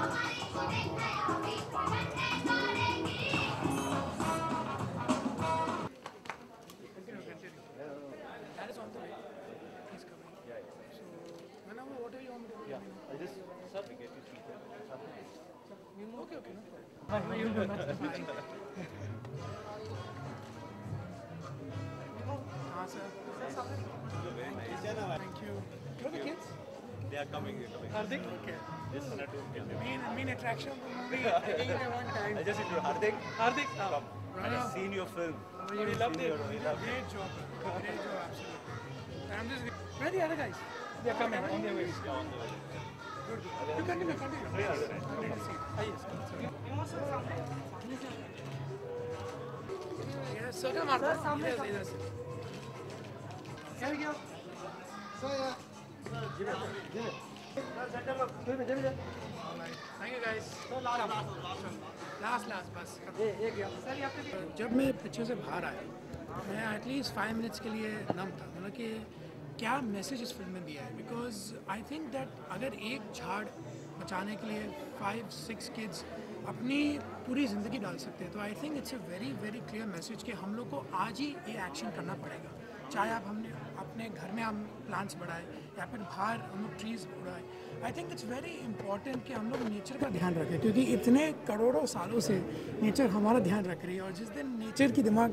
That is on the way. He's coming. Yeah, yeah. So, Manavu, what are you on the way? Yeah, I'll just... Sir, we get you seated. Okay, okay. No, you do not. Ah, sir. Sir, very nice. Thank you. You know the kids? They are coming. Are they? Okay. Yes, sir. Main attraction of the movie. I think they want time. I just introduced Hardik. Hardik, come. I have seen your film. We loved it. Great job. Great job, absolutely. I'm just... Where are the other guys? They are coming. On their way. Good. You continue, continue. Yes. Yes, sir. Come, yes. Here we go. So, yeah. Give it. Give it. Thank you guys. Last बस. जब मैं picture से बाहर आया मैं at least 5 minutes के लिए नम था मतलब कि क्या मैसेज इस फिल्म में दिया है because I think that अगर एक झाड़ बचाने के लिए 5-6 kids अपनी पूरी ज़िंदगी डाल सकते हैं तो I think it's a very very clear message कि हम लोग को आज ही ये एक्शन करना पड़ेगा चाहे आप हमने अपने घर में हम प्लांट्स बढ़ाएं या फिर बाहर हम लोग ट्रीज बढ़ाएं I think it's very important कि हम लोग नेचर का ध्यान रखें क्योंकि इतने करोड़ों सालों से नेचर हमारा ध्यान रख रही है और जिस दिन नेचर की दिमाग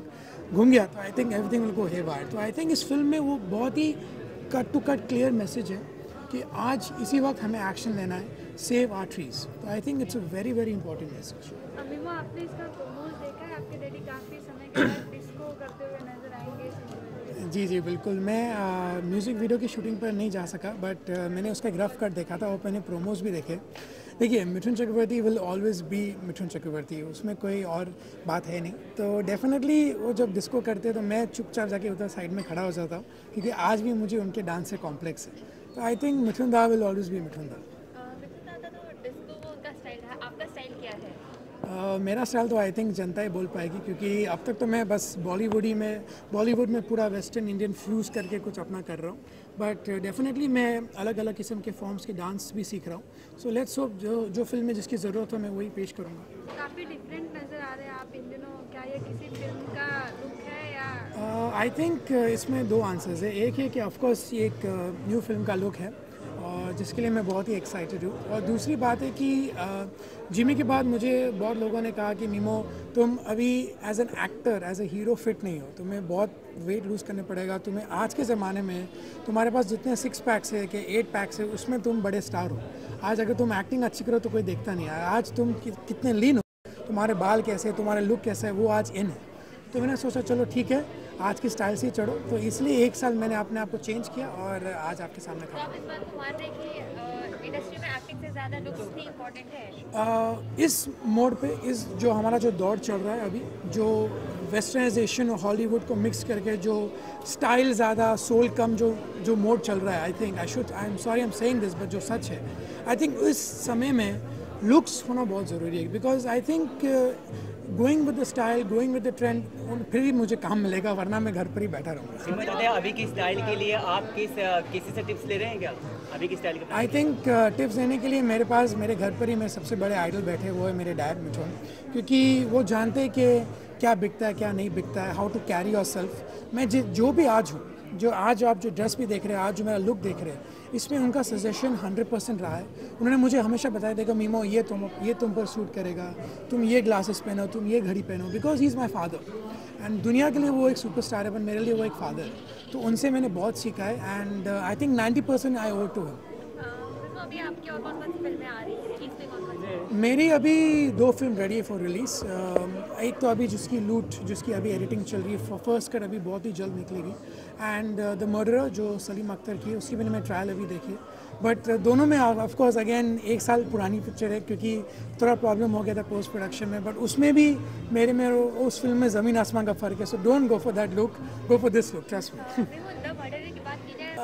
घूम गया तो I think everything will go haywire तो I think इस फिल्म में वो बहुत ही cut to cut clear message है कि आज इसी वक्त हमें एक्शन लेना है सेव आवर ट्रीज तो I think it's a very very important message Mimoh आपने इसका प्रोमोज देखा है आपके डैडी काफ़ी समय के बाद डिस्को करते हुए नजर आएंगे जी जी बिल्कुल मैं म्यूज़िक वीडियो की शूटिंग पर नहीं जा सका बट मैंने उसका ग्रफ कट देखा था और मैंने प्रोमोज भी देखे देखिए Mithun Chakraborty will always be Mithun Chakraborty उसमें कोई और बात है नहीं तो डेफिनेटली वो जब डिस्को करते तो मैं चुपचाप जाके उधर साइड में खड़ा हो जाता हूँ क्योंकि आज भी मुझे उनके डांस से कॉम्प्लेक्स है So I think Mithun Da will always be Mithun Da. Mithun Da तो disco का style है, आपका style क्या है? मेरा style तो I think जनता ही बोल पाएगी क्योंकि अब तक तो मैं बस Bollywood में पूरा Western Indian fuse करके कुछ अपना कर रहा हूँ, but definitely मैं अलग-अलग किस्म के forms के dance भी सीख रहा हूँ, so let's hope जो film में जिसकी ज़रूरत हो मैं वही पेश करूँगा। काफी different नजर आ रहे हैं आप इन दिनों क्या ये किसी film का look है? आई थिंक इसमें 2 आंसर्स है एक है कि ऑफकोर्स ये एक न्यू फिल्म का लुक है और जिसके लिए मैं बहुत ही एक्साइटेड हूँ और दूसरी बात है कि जिमी के बाद मुझे बहुत लोगों ने कहा कि मिमो तुम अभी as an actor as a hero fit नहीं हो तुम्हें बहुत वेट लूज़ करने पड़ेगा तुम्हें आज के ज़माने में तुम्हारे पास जितने 6 पैक्स है कि 8 पैक्स है उसमें तुम बड़े स्टार हो आज अगर तुम एक्टिंग अच्छी करो तो कोई देखता नहीं है आज तुम कितने लीन हो तुम्हारे बाल कैसे तुम्हारे लुक कैसा है वो आज इन है तो मैंने सोचा चलो ठीक है आज की स्टाइल से चढ़ो तो इसलिए 1 साल मैंने अपने आप को चेंज किया और आज आपके सामने खड़ा हूं। तो आप इस बात को मान रहे हैं कि इंडस्ट्री में एक्टिंग से ज़्यादा लुक्स भी इम्पोर्टेंट है? इस मोड पे इस जो हमारा जो दौर चल रहा है अभी जो वेस्टर्नाइजेशन और हॉलीवुड को मिक्स करके जो स्टाइल ज़्यादा सोल कम जो मोड चल रहा है I think I am sorry I am saying this but जो सच है आई थिंक इस समय में लुक्स होना बहुत ज़रूरी है because I think going with the style going with the trend फिर भी मुझे काम मिलेगा वरना मैं घर पर ही बैठा रहूँगा अभी की स्टाइल के लिए आप किसी से टिप्स ले रहे हैं क्या अभी की स्टाइल आई थिंक टिप्स देने के लिए मेरे पास मेरे घर पर ही मेरे सबसे बड़े आइडल बैठे हुए हैं मेरे डैड मिथुन क्योंकि वो जानते हैं कि क्या बिकता है क्या नहीं बिकता है how to carry yourself मैं जो भी आज हूँ जो आज आप जो ड्रेस भी देख रहे हैं आज जो मेरा लुक देख रहे हैं इसमें उनका सजेशन 100% रहा है उन्होंने मुझे हमेशा बताया देखो मिमो ये तुम पर सूट करेगा तुम ये ग्लासेस पहनो तुम ये घड़ी पहनो because he is my father and दुनिया के लिए वो एक सुपरस्टार है पर मेरे लिए वो एक फादर है तो उनसे मैंने बहुत सीखा है and I think 90% I owe to him मेरी अभी 2 फिल्म रेडी है फॉर रिलीज़ एक तो अभी जिसकी लूट जिसकी अभी एडिटिंग चल रही है फर्स्ट कट अभी बहुत ही जल्द निकलेगी एंड द मर्डरर जो सलीम अख्तर की है उसकी मैंने मैं ट्रायल अभी देखी बट दोनों में ऑफ कोर्स अगेन 1 साल पुरानी पिक्चर है क्योंकि थोड़ा प्रॉब्लम हो गया था पोस्ट प्रोडक्शन में बट उसमें भी मेरे उस फिल्म में ज़मीन आसमान का फ़र्क है so don't go for that look go for this look trust me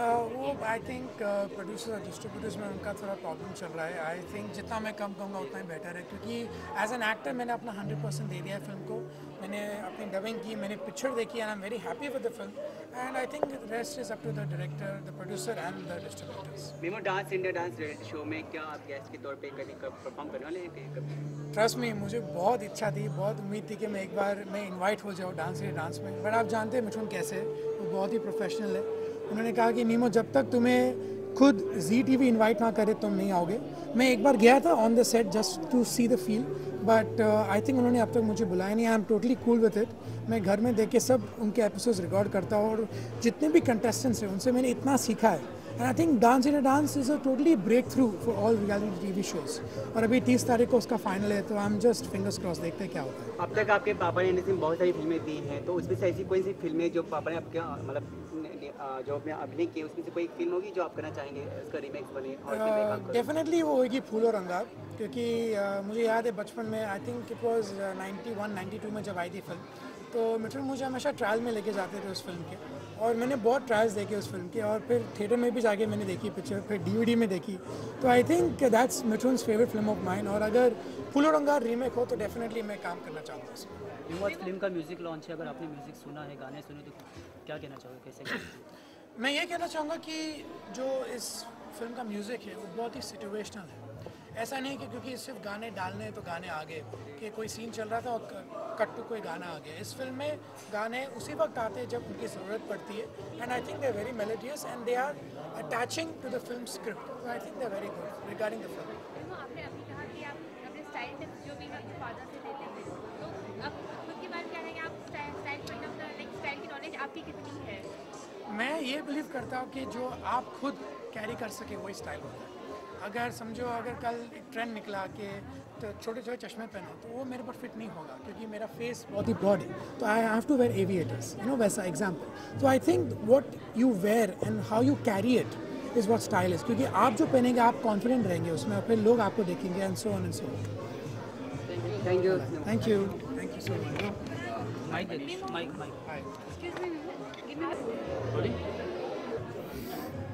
वो आई थिंक प्रोड्यूसर और डिस्ट्रीब्यूटर्स में उनका थोड़ा प्रॉब्लम चल रहा है। आई थिंक जितना मैं कम कहूँगा उतना ही बेटर है, क्योंकि एज एन एक्टर मैंने अपना 100% दे दिया है फिल्म को। मैंने अपनी डबिंग की, मैंने पिक्चर देखी and I am very happy with the film and I think rest is up to the director, the producer and the distributors. Mimoh dance India dance show में क्या आप गेस्ट के तौर पर परफॉर्म करने वाले हैं? ट्रस्ट में मुझे बहुत इच्छा थी, बहुत उम्मीद थी कि मैं एक बार मैं इन्वाइट हो जाऊँ डांस इंडिया डांस में, बट आप जानते हैं मिथुन कैसे है, वो बहुत ही प्रोफेशनल है। उन्होंने कहा कि मीमो जब तक तुम्हें खुद जी टीवी इन्वाइट ना करे तुम नहीं आओगे। मैं एक बार गया था on the set just to see the feel, but I think उन्होंने अब तक मुझे बुलाया नहीं। I am totally cool with it. मैं घर में देख के सब उनके एपिसोड्स रिकॉर्ड करता हूँ और जितने भी कंटेस्टेंट्स हैं उनसे मैंने इतना सीखा है। And I think dance India dance is a totally breakthrough for all reality TV shows, और अभी 30 तारीख को उसका फाइनल है, तो I am just fingers cross, देखते हैं क्या होता है। अब तक आपके पापा ने इंडस्ट्री में बहुत सारी फिल्में दी हैं, तो उसमें से ऐसी कोई सी फिल्में जो पापा ने आपके जो आपने अभिनय किया उसमें से कोई फिल्म होगी जो आप करना चाहेंगे, उसका रीमेक बने? और डेफिनेटली वो होगी फूल और अंगार, क्योंकि मुझे याद है बचपन में आई थिंक इट वॉज 91-92 में जब आई थी फिल्म, तो मिथुन मुझे हमेशा ट्रायल में लेके जाते थे उस फिल्म के, और मैंने बहुत ट्रायल्स देखे उस फिल्म के, और फिर थिएटर में भी जाके मैंने देखी पिक्चर, फिर डीवीडी में देखी। तो I think that's Mithun's favourite film of mine, और अगर फूल और अंगार रीमेक हो तो डेफिनेटली मैं काम करना चाहूँगा उसमें। इस फिल्म का म्यूजिक लॉन्च है, अगर आपने म्यूजिक सुना है, गाने सुने, तो क्या कहना चाहोगे, कैसे? मैं ये कहना चाहूँगा कि जो इस फिल्म का म्यूज़िक है वो बहुत ही सिचुएशनल है। ऐसा नहीं कि क्योंकि सिर्फ गाने डालने हैं तो गाने आ गए, कि कोई सीन चल रहा था और कट टू कोई गाना आ गया। इस फिल्म में गाने उसी वक्त आते हैं जब उनकी ज़रूरत पड़ती है, and I think they are very melodious and they are attaching to the film script. I think they are very good regarding the film. मैं ये बिलीव करता हूँ कि जो आप खुद कैरी कर सके वही स्टाइल होता है। अगर समझो अगर कल एक ट्रेंड निकला कि तो छोटे छोटे चश्मे पहनो, तो वो मेरे पर फिट नहीं होगा, क्योंकि मेरा फेस बहुत ही ब्रॉड है, तो I have to wear aviators, you know, वैसा एग्जांपल। तो I think what you wear and how you carry it is what style is, क्योंकि आप जो पहनेंगे आप कॉन्फिडेंट रहेंगे उसमें, और फिर लोग आपको देखेंगे and so on and so on. Thank you, thank you, thank you so much.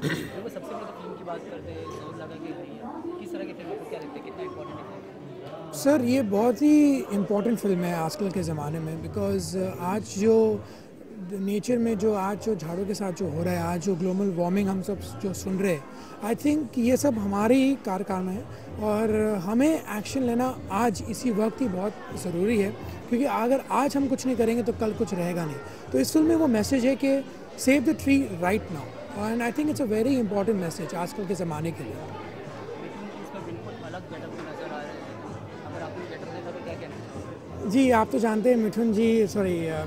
देखो सबसे पहले तो फिल्म की बात करते हैं, जोर लगा के नहीं है, किस तरह की फिल्म को क्या लगता है कितना इम्पोर्टेंट है? सर ये बहुत ही इम्पोर्टेंट फिल्म है आजकल के ज़माने में, बिकॉज़ आज जो नेचर में जो आज जो झाड़ों के साथ जो हो रहा है, आज जो ग्लोबल वार्मिंग हम सब जो सुन रहे हैं, आई थिंक ये सब हमारे ही कारखान है, और हमें एक्शन लेना आज इसी वक्त ही बहुत ज़रूरी है, क्योंकि अगर आज हम कुछ नहीं करेंगे तो कल कुछ रहेगा नहीं। तो इस फिल्म में वो मैसेज है कि save the tree right now, and I think it's a very important message आजकल के ज़माने के लिए। जी आप तो जानते हैं मिथुन जी,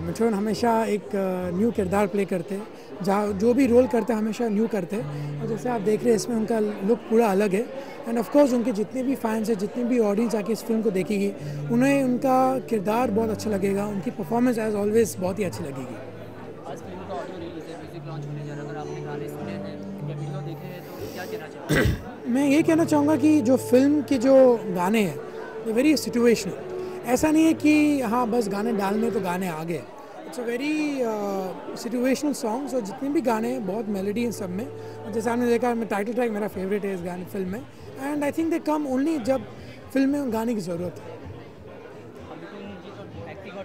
मिथुन हमेशा एक न्यू किरदार प्ले करते हैं, जहाँ जो भी रोल करते हैं हमेशा न्यू करते हैं, और जैसे आप देख रहे हैं इसमें उनका लुक पूरा अलग है। एंड ऑफ कोर्स उनके जितने भी फैंस हैं, जितनी भी ऑडियंस आके इस फिल्म को देखेगी, उन्हें उनका किरदार बहुत अच्छा लगेगा, उनकी परफॉर्मेंस एज ऑलवेज बहुत ही अच्छी लगेगी। मैं ये कहना चाहूँगा कि जो फिल्म के जो गाने हैं वो वेरी सिचुएशनल, ऐसा नहीं है कि हाँ बस गाने डालने तो गाने आ गए। It's a very situational songs, और जितने भी गाने हैं बहुत मेलोडी हैं सब में। जैसे आपने देखा मैं टाइटल ट्रैक मेरा फेवरेट है इस गाने फिल्म में, and I think they come only जब फिल्म में गाने की ज़रूरत है।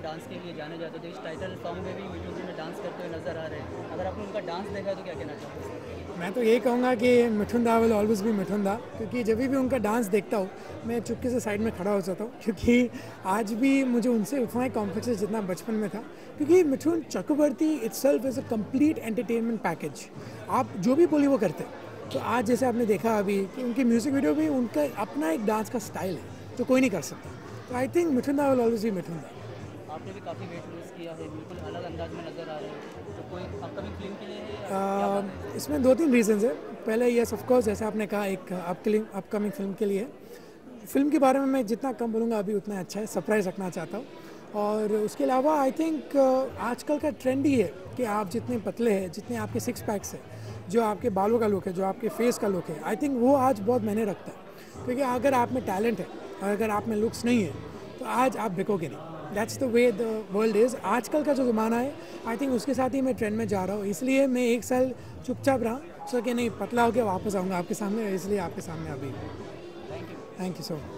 डांस के लिए जाने जाते थे, इस टाइटल सॉन्ग में भी मिथुन जी में डांस करते हुए नजर आ रहे हैं, अगर आपने उनका डांस देखा तो क्या कहना चाहोगे? मैं तो यही कहूँगा कि मिथुन दा विल ऑलवेज बी मिथुन दा, क्योंकि जब भी उनका डांस देखता हूँ मैं चुपके से साइड में खड़ा हो जाता हूँ, क्योंकि आज भी मुझे उनसे उतना ही कॉन्फिडेंस जितना बचपन में था, क्योंकि Mithun Chakraborty itself is a complete entertainment package. आप जो भी बोले वो करते। तो आज जैसे आपने देखा अभी कि उनकी म्यूज़िक वीडियो में उनका अपना एक डांस का स्टाइल है जो कोई नहीं कर सकता। तो आई थिंक मिथुन दा विल ऑलवेज बी मिथुन दा। आपने भी काफ़ी वेट लूज़ किया है, बिल्कुल अलग अंदाज में नज़र आ रहे हैं, तो कोई अपकमिंग फिल्म के लिए? इसमें 2-3 रीजंस है। पहले यस ऑफ कोर्स जैसे आपने कहा एक अपकमिंग फिल्म के लिए, फिल्म के बारे में मैं जितना कम बोलूँगा अभी उतना अच्छा है, सरप्राइज़ रखना चाहता हूँ। और उसके अलावा आई थिंक आजकल का ट्रेंड ही है कि आप जितने पतले हैं, जितने आपके 6 पैक्स हैं, जो आपके बालों का लुक है, जो आपके फेस का लुक है, आई थिंक वो आज बहुत मायने रखता है, क्योंकि अगर आप में टैलेंट है और अगर आप में लुक्स नहीं है तो आज आप बिकोगे नहीं। That's the way the world is। आजकल का जो ज़माना है आई थिंक उसके साथ ही मैं ट्रेंड में जा रहा हूँ, इसलिए मैं एक साल चुपचाप रहा, सोचा कि नहीं पतला हो गया वापस आऊँगा आपके सामने, इसलिए आपके सामने अभी। Thank you so much.